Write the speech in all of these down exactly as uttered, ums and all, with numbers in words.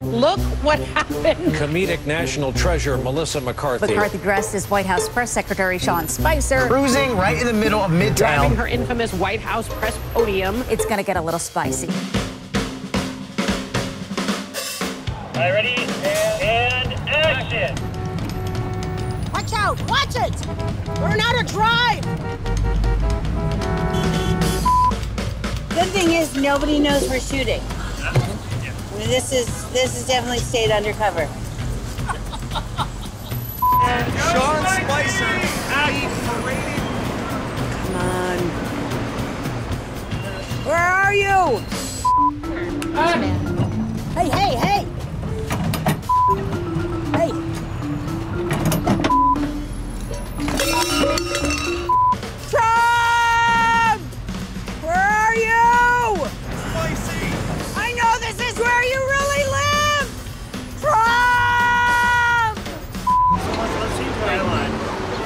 Look what happened. Comedic national treasure Melissa McCarthy. McCarthy dressed as White House Press Secretary Sean Spicer. Cruising right in the middle of Midtown. Grabbing her infamous White House press podium. It's going to get a little spicy. All right, ready? And, and action. Watch out. Watch it. Learn how to drive. Good thing is nobody knows we're shooting. This is this is definitely stayed undercover. um, Sean Spicer, Aggie parading. Come on. Where are you? Ah. Hey, hey, hey! Hey! Trump! Where are you? Spicy! I know this is where you really live! Trump! Let's see what I want.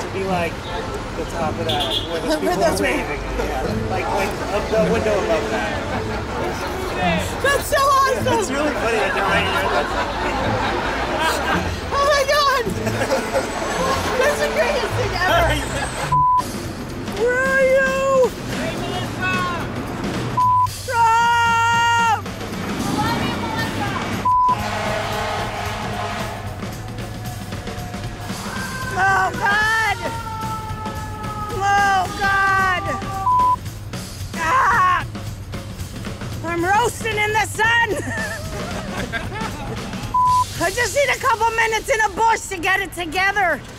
To be like the top of that, where the people are waving. Yeah. Like, like up the window above that. That's so awesome! Yeah, it's really funny that you're right here. Oh my god! That's the greatest thing ever! Where are you? Oh, God! Oh, God! Ah! I'm roasting in the sun! I just need a couple minutes in a bush to get it together.